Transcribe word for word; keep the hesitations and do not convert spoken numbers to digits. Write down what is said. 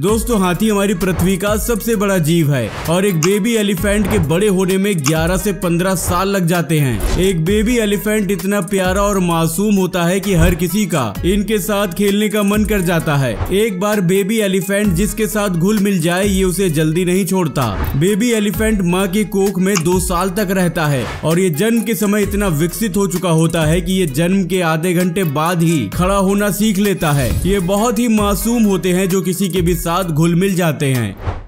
दोस्तों हाथी हमारी पृथ्वी का सबसे बड़ा जीव है और एक बेबी एलिफेंट के बड़े होने में ग्यारह से पंद्रह साल लग जाते हैं। एक बेबी एलिफेंट इतना प्यारा और मासूम होता है कि हर किसी का इनके साथ खेलने का मन कर जाता है। एक बार बेबी एलिफेंट जिसके साथ घुल मिल जाए ये उसे जल्दी नहीं छोड़ता। बेबी एलिफेंट माँ के कोख में दो साल तक रहता है और ये जन्म के समय इतना विकसित हो चुका होता है कि ये जन्म के आधे घंटे बाद ही खड़ा होना सीख लेता है। ये बहुत ही मासूम होते हैं जो किसी के भी साथ घुल मिल जाते हैं।